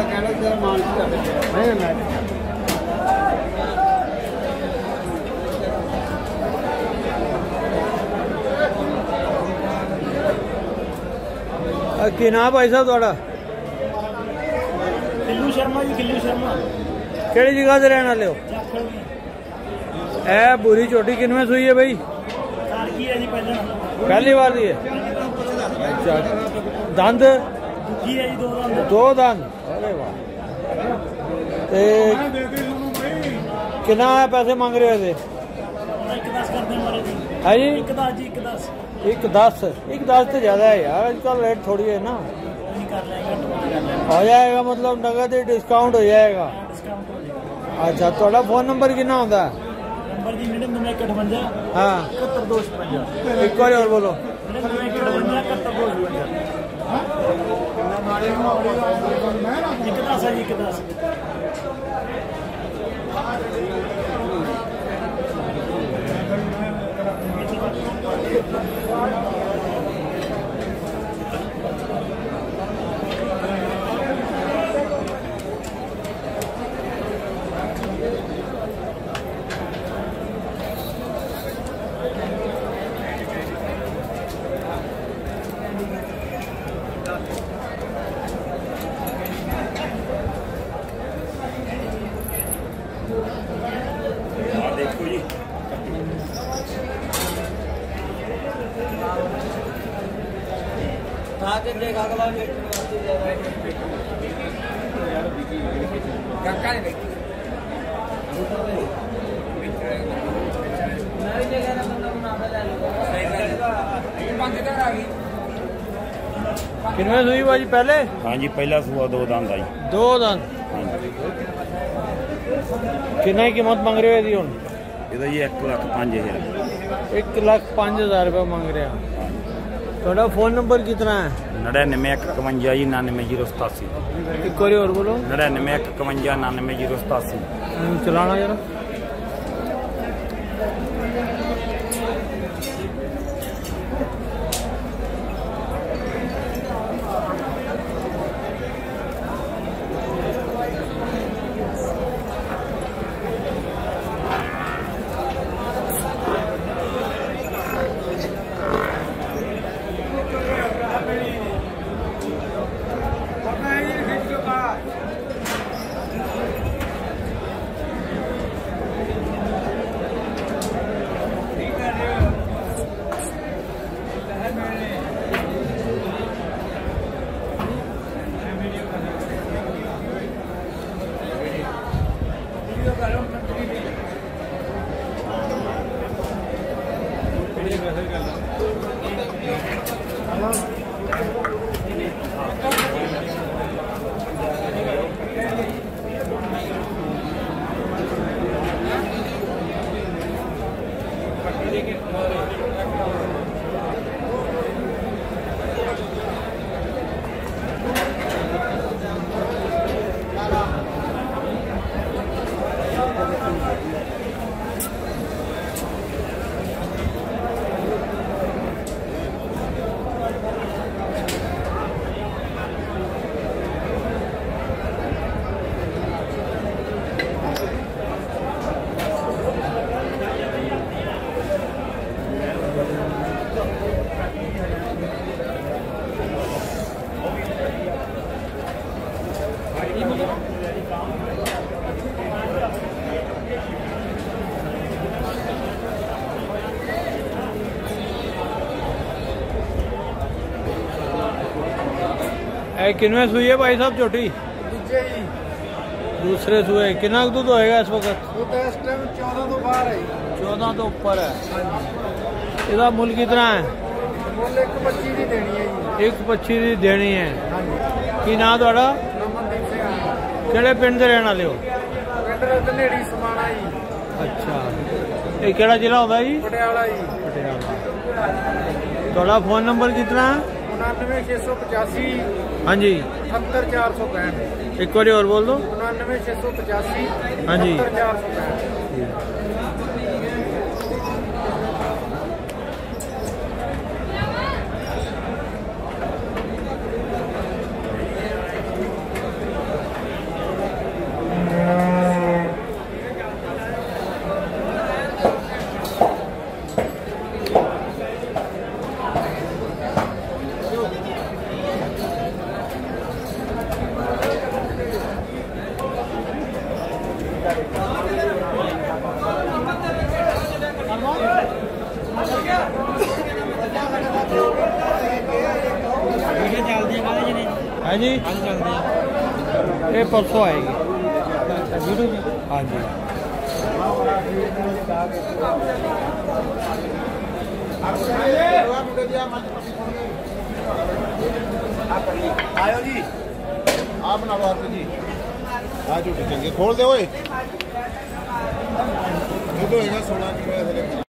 की ना भाई साहब थोड़ा खिल्लू शर्मा जी, खिल्लू शर्मा केड़ी जगह से रहने वाले हो? ए बुरी चोटी किनमें सुई है भाई? पहली बार दी है। अच्छा दंद दो दंद, अरे वाह। कितना पैसे मांग रहे हो? एक दस तो ज्यादा है यार, आजकल रेट थोड़ी है ना। हो जाएगा मतलब नगद ही डिस्काउंट हो जाएगा। अच्छा थोड़ा फोन नंबर कितना होता है? हाँ एक बार और बोलो। किनमें सुई भाजी पहले? हाँ जी पहला सुआ, दो दांत आई। दो दांत। कितने कीमत मांग रहे हो जी उन? इधर ये 1,05,000। 1,05,000 रुपये मांग रहे हैं। थोड़ा फोन नंबर कितना है? 99 51 99 0 87। एक बार और बोलो। 99 51 99 0 87। चलाना जरा। किनमें सुई है भाई साहब चोटी? दूसरे सुए। कितना दूध होएगा इस वक्त? 14 तो बाहर है, 14 तो ऊपर है। इसका मूल कितना है? 125 की देनी है। 125 की देनी है। की ना थोड़ा केड़े पिंड रहने वाले हो? अच्छा ये केड़ा जिला होता है जी? पटियाला जी। पटियाला। थोड़ा फोन नंबर कितना है? 99 685। हाँ जी 78465। एक बार और बोल दो। 99 685। हाँ जी 78465। है जी, ये परसों आएगी। हाँ जी, आयो जी, आप ना बात जी आज उठेंगे, खोल दे वो। 16 किलो